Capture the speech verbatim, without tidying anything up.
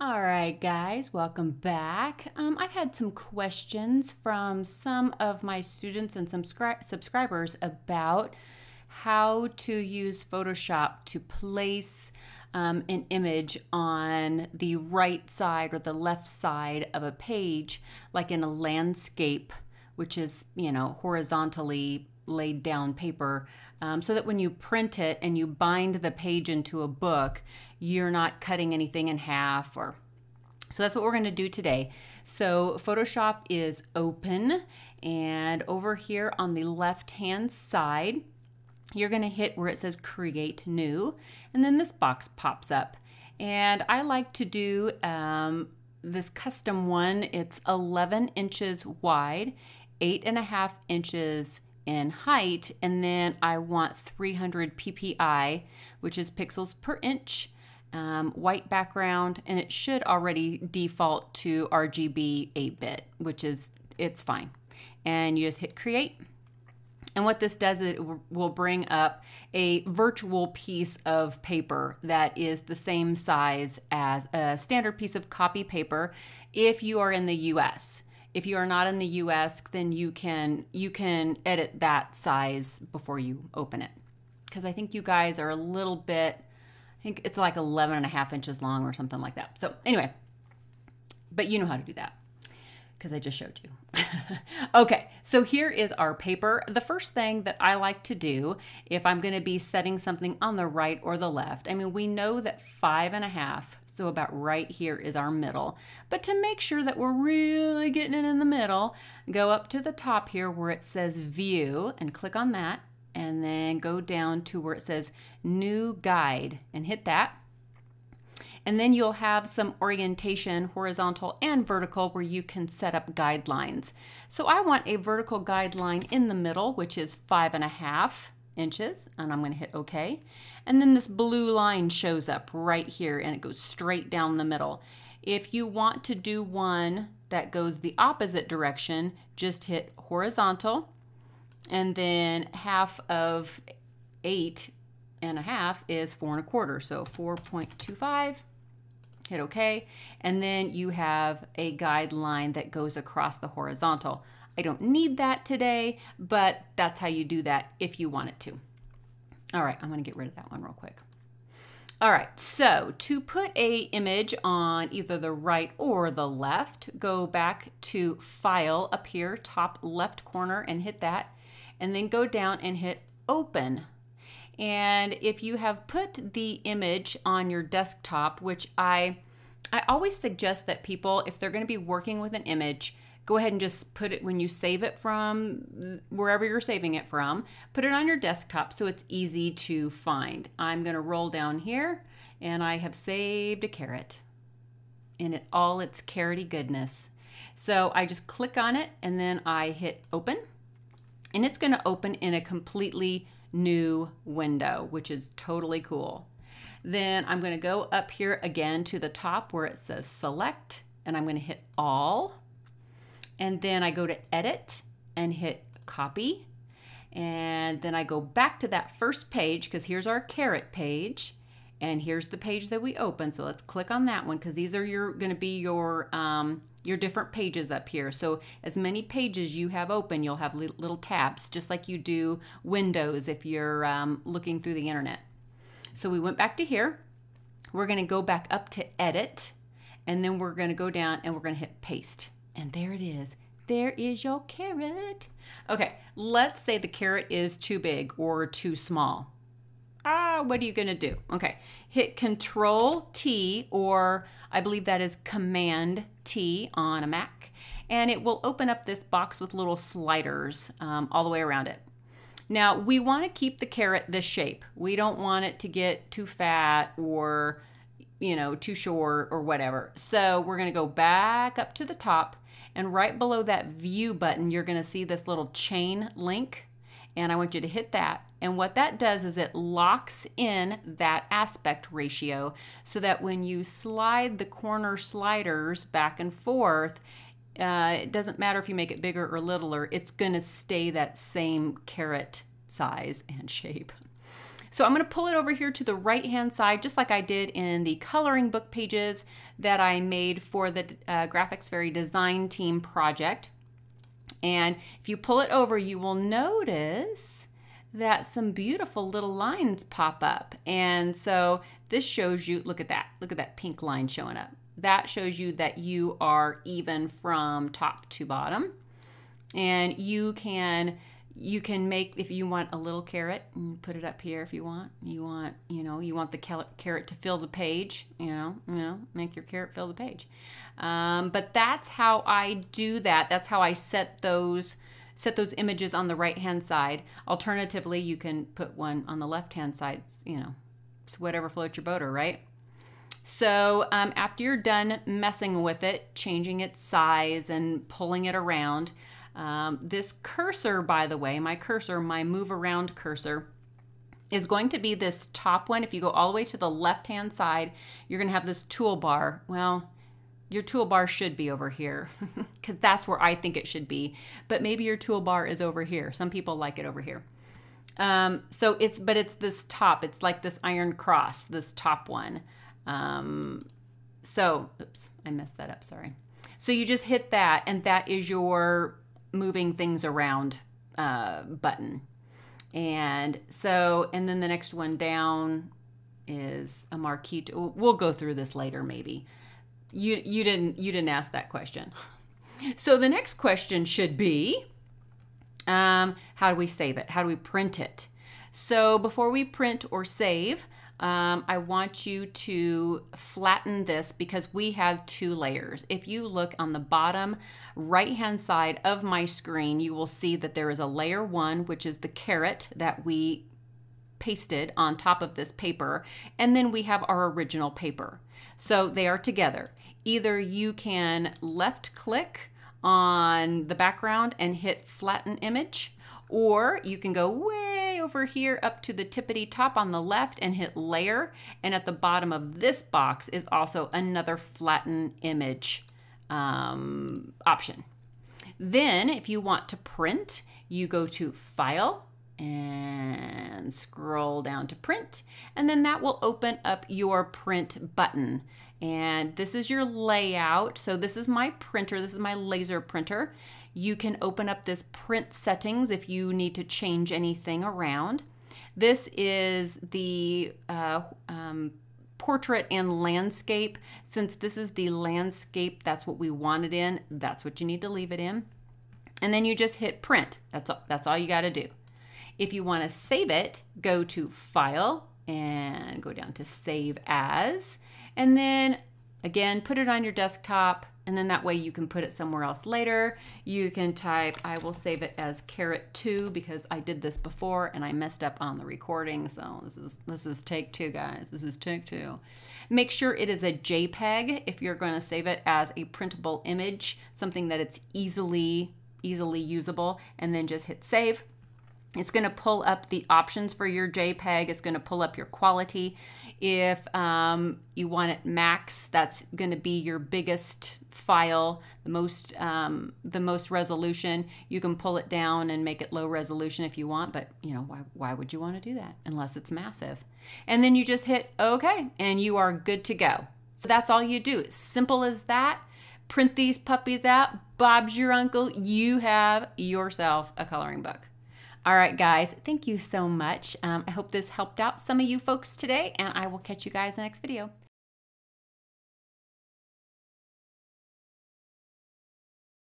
All right, guys, welcome back. Um, I've had some questions from some of my students and some subscri- subscribers about how to use Photoshop to place um, an image on the right side or the left side of a page, like in a landscape, which is, you know, horizontally laid down paper, um, so that when you print it and you bind the page into a book, you're not cutting anything in half. Or so that's what we're going to do today. So Photoshop is open, and over here on the left hand side you're going to hit where it says create new, and then this box pops up. And I like to do um, this custom one. It's eleven inches wide, eight and a half inches in height, and then I want three hundred P P I, which is pixels per inch, um, white background, and it should already default to R G B eight bit, which is, it's fine. And you just hit create. And what this does is it will bring up a virtual piece of paper that is the same size as a standard piece of copy paper if you are in the U S. If you are not in the U S, then you can you can edit that size before you open it, because I think you guys are a little bit, I think it's like eleven and a half inches long or something like that. So anyway, but you know how to do that because I just showed you. Okay, so here is our paper. The first thing that I like to do if I'm going to be setting something on the right or the left, I mean, we know that five and a half, so about right here is our middle. But to make sure that we're really getting it in the middle, go up to the top here where it says view and click on that, and then go down to where it says new guide and hit that. And then you'll have some orientation, horizontal and vertical, where you can set up guidelines. So I want a vertical guideline in the middle, which is five and a half inches, and I'm going to hit OK. And then this blue line shows up right here, and it goes straight down the middle. If you want to do one that goes the opposite direction, just hit horizontal, and then half of eight and a half is four and a quarter, so four point two five. Hit OK, and then you have a guideline that goes across the horizontal. I don't need that today, but that's how you do that if you want it to. All right, I'm gonna get rid of that one real quick. All right, so to put a image on either the right or the left, go back to File up here, top left corner, and hit that, and then go down and hit Open. And if you have put the image on your desktop, which I, I always suggest that people, if they're gonna be working with an image, go ahead and just put it, when you save it from wherever you're saving it from, put it on your desktop so it's easy to find. I'm going to roll down here, and I have saved a carrot in it, all its carroty goodness. So I just click on it, and then I hit open, and it's going to open in a completely new window, which is totally cool. Then I'm going to go up here again to the top where it says select, and I'm going to hit all. And then I go to edit and hit copy. And then I go back to that first page, because here's our carrot page. And here's the page that we opened. So let's click on that one, because these are your going to be your, um, your different pages up here. So as many pages you have open, you'll have li little tabs, just like you do Windows if you're um, looking through the internet. So we went back to here. We're going to go back up to edit. And then we're going to go down and we're going to hit paste. And there it is. There is your carrot. Okay, let's say the carrot is too big or too small. Ah, what are you gonna do? Okay, hit Control T, or I believe that is Command T on a Mac, and it will open up this box with little sliders um, all the way around it. Now, we wanna keep the carrot this shape. We don't want it to get too fat or, you know, too short or whatever. So we're gonna go back up to the top, and right below that view button, you're gonna see this little chain link, and I want you to hit that. And what that does is it locks in that aspect ratio so that when you slide the corner sliders back and forth, uh, it doesn't matter if you make it bigger or littler, it's gonna stay that same carrot size and shape. So I'm going to pull it over here to the right hand side, just like I did in the coloring book pages that I made for the uh, Graphics Fairy Design Team project. And if you pull it over, you will notice that some beautiful little lines pop up. And so this shows you, look at that, look at that pink line showing up. That shows you that you are even from top to bottom. And you can you can make, if you want a little carrot, and put it up here if you want. You want, you know, you want the carrot to fill the page, you know, you know, make your carrot fill the page. Um, but that's how I do that. That's how I set those set those images on the right-hand side. Alternatively, you can put one on the left-hand side, you know, it's whatever floats your boat, right? So um, after you're done messing with it, changing its size and pulling it around, um, this cursor, by the way, my cursor, my move around cursor, is going to be this top one. If you go all the way to the left-hand side, you're gonna have this toolbar. Well, your toolbar should be over here because that's where I think it should be, but maybe your toolbar is over here. Some people like it over here. Um, so it's, but it's this top, it's like this iron cross, this top one. Um, so, oops, I messed that up, sorry. So you just hit that and that is your moving things around uh, button. And so, and then the next one down is a marquee tool. We'll go through this later maybe. You, you didn't, you didn't ask that question. So the next question should be, um, how do we save it? How do we print it? So before we print or save, Um, I want you to flatten this because we have two layers. If you look on the bottom right-hand side of my screen, you will see that there is a layer one, which is the carrot that we pasted on top of this paper, and then we have our original paper. So they are together. Either you can left-click on the background and hit flatten image, or you can go way over here up to the tippity top on the left and hit layer, and at the bottom of this box is also another flatten image um, option. Then if you want to print, you go to file and scroll down to print, and then that will open up your print button. And this is your layout. So this is my printer, this is my laser printer. You can open up this print settings if you need to change anything around. This is the uh, um, portrait and landscape. Since this is the landscape, that's what we want it in, that's what you need to leave it in. And then you just hit print, that's all, that's all you gotta do. If you wanna save it, go to File and go down to Save As. And then again, put it on your desktop, and then that way you can put it somewhere else later. You can type, I will save it as carrot two because I did this before and I messed up on the recording. So this is, this is take two, guys, this is take two. Make sure it is a JPEG if you're gonna save it as a printable image, something that it's easily, easily usable, and then just hit save. It's going to pull up the options for your JPEG. It's going to pull up your quality. If um, you want it max, that's going to be your biggest file, the most, um, the most resolution. You can pull it down and make it low resolution if you want, but you know, why, why would you want to do that unless it's massive? And then you just hit okay, and you are good to go. So that's all you do. It's simple as that. Print these puppies out. Bob's your uncle. You have yourself a coloring book. All right, guys, thank you so much. Um, I hope this helped out some of you folks today, and I will catch you guys in the next video.